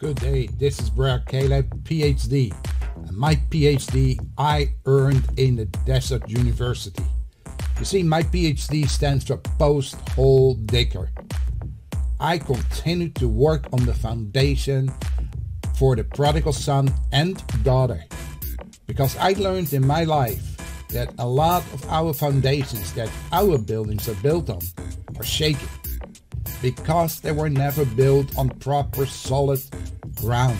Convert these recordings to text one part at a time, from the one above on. Good day, this is Brad Caleb, Ph.D. and my Ph.D. I earned in the Desert University. You see, my Ph.D. stands for Post-Hole Digger. I continue to work on the foundation for the prodigal son and daughter, because I learned in my life that a lot of our foundations that our buildings are built on are shaky, because they were never built on proper solid grounds.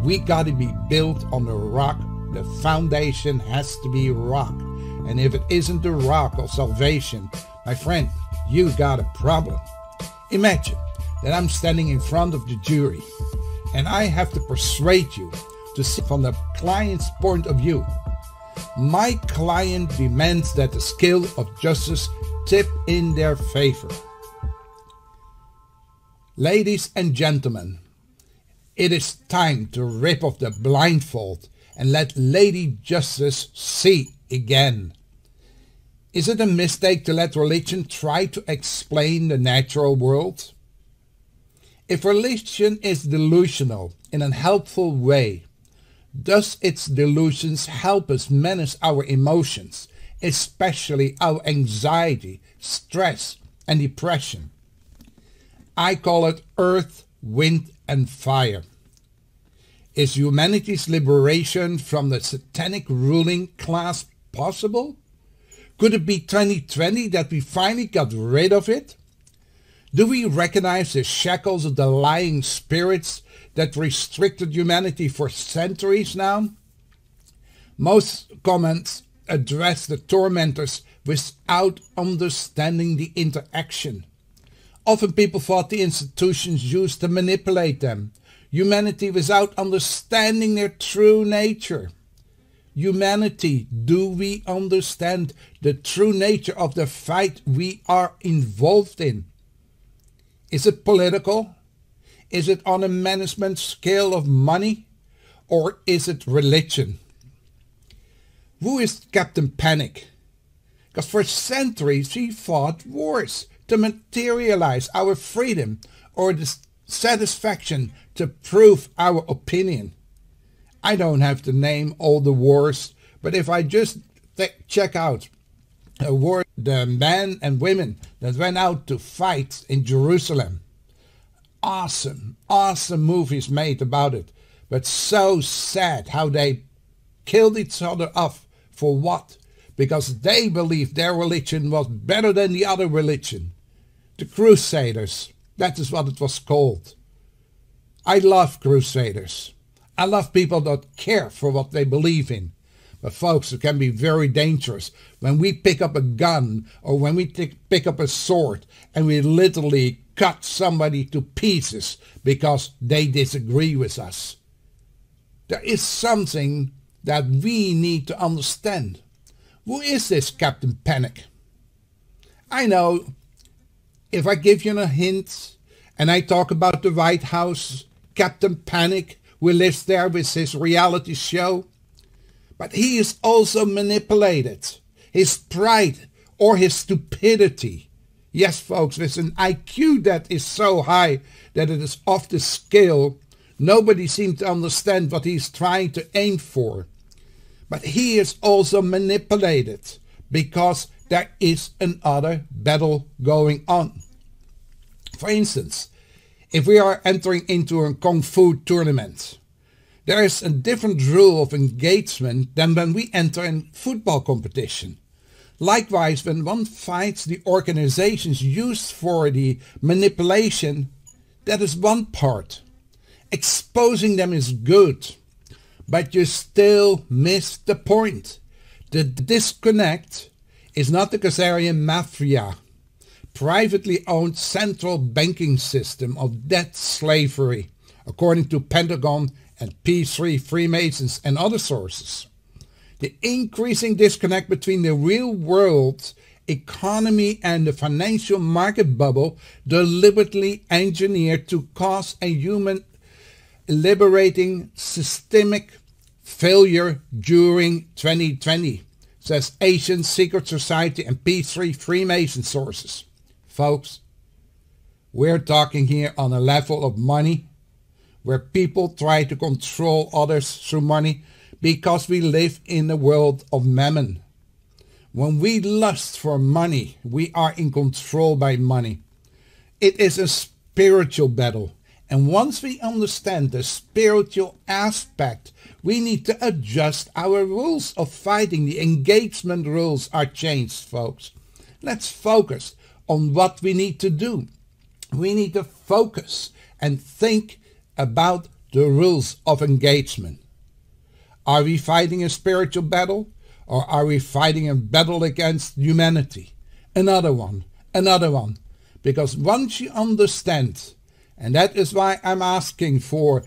We gotta be built on the rock. The foundation has to be rock. And if it isn't the rock of salvation, my friend, you got a problem. Imagine that I'm standing in front of the jury and I have to persuade you to see from the client's point of view. My client demands that the scale of justice tip in their favor. Ladies and gentlemen, it is time to rip off the blindfold and let Lady Justice see again. Is it a mistake to let religion try to explain the natural world? If religion is delusional in an helpful way, does its delusions help us manage our emotions, especially our anxiety, stress, and depression? I call it Earth, Wind, and Fire. Is humanity's liberation from the satanic ruling class possible? Could it be 2020 that we finally got rid of it? Do we recognize the shackles of the lying spirits that restricted humanity for centuries now? Most comments address the tormentors without understanding the interaction. Often people thought the institutions used to manipulate them. Humanity without understanding their true nature. Humanity, do we understand the true nature of the fight we are involved in? Is it political? Is it on a management scale of money? Or is it religion? Who is Captain Panic? Because for centuries he fought wars to materialize our freedom or the satisfaction to prove our opinion. I don't have to name all the wars, but if I just check out a war, the men and women that went out to fight in Jerusalem. Awesome, awesome movies made about it, but so sad how they killed each other off For what? Because they believed their religion was better than the other religion. The Crusaders, that is what it was called. I love Crusaders. I love people that care for what they believe in. But folks, it can be very dangerous. When we pick up a gun or when we pick up a sword and we literally cut somebody to pieces because they disagree with us. There is something that we need to understand. Who is this Captain Panic? I know if I give you a hint and I talk about the White House, Captain Panic, who lives there with his reality show, but he is also manipulated. His pride or his stupidity. Yes, folks, with an IQ that is so high that it is off the scale, nobody seems to understand what he's trying to aim for. But he is also manipulated because there is another battle going on. For instance, if we are entering into a Kung Fu tournament, there is a different rule of engagement than when we enter a football competition. Likewise, when one fights the organizations used for the manipulation, that is one part. Exposing them is good, but you still miss the point. The disconnect is not the Khazarian Mafia, privately owned central banking system of debt slavery, according to Pentagon and P3 Freemasons and other sources. The increasing disconnect between the real world economy and the financial market bubble deliberately engineered to cause a human liberating systemic failure during 2020, says Asian Secret Society and P3 Freemason sources. Folks, we're talking here on a level of money where people try to control others through money, because we live in the world of Mammon. When we lust for money, we are in control by money. It is a spiritual battle. And once we understand the spiritual aspect, we need to adjust our rules of fighting. The engagement rules are changed, folks. Let's focus on what we need to do. We need to focus and think about the rules of engagement. Are we fighting a spiritual battle, or are we fighting a battle against humanity? Another one. Because once you understand, and that is why I'm asking for,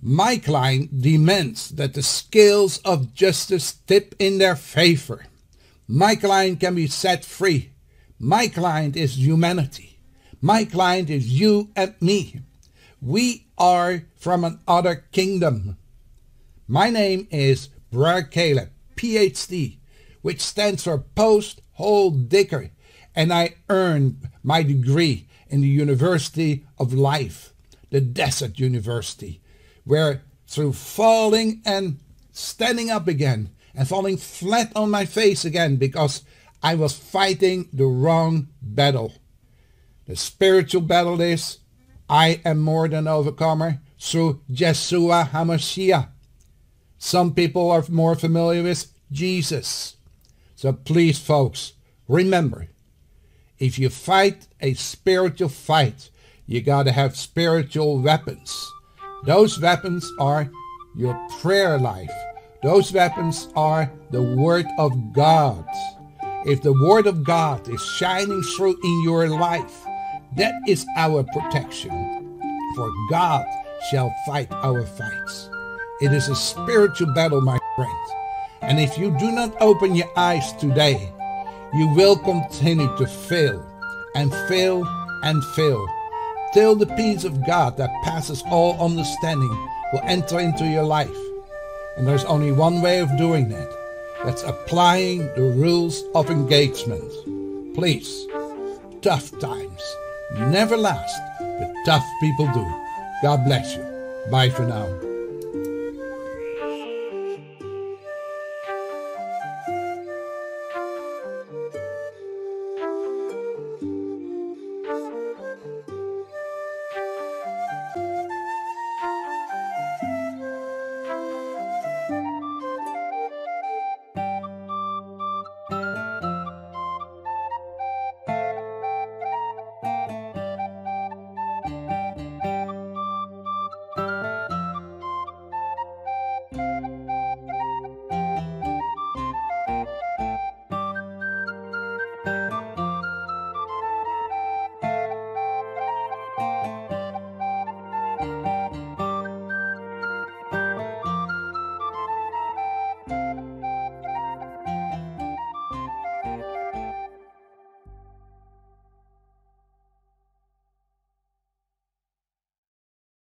my client demands that the scales of justice tip in their favor. My client can be set free. My client is humanity. My client is you and me. We are from another kingdom. My name is Brer Caleb, Ph.D., which stands for Post-Hole Digger, and I earned my degree in the University of Life, the Desert University, where through falling and standing up again and falling flat on my face again because I was fighting the wrong battle. The spiritual battle is, I am more than overcomer through Yeshua HaMashiach. Some people are more familiar with Jesus. So please, folks, remember, if you fight a spiritual fight, you got to have spiritual weapons. Those weapons are your prayer life. Those weapons are the Word of God. If the Word of God is shining through in your life, that is our protection. For God shall fight our fights. It is a spiritual battle, my friend. And if you do not open your eyes today, you will continue to fail and fail and fail till the peace of God that passes all understanding will enter into your life. And there's only one way of doing that. That's applying the rules of engagement. Please, tough times never last, but tough people do. God bless you. Bye for now.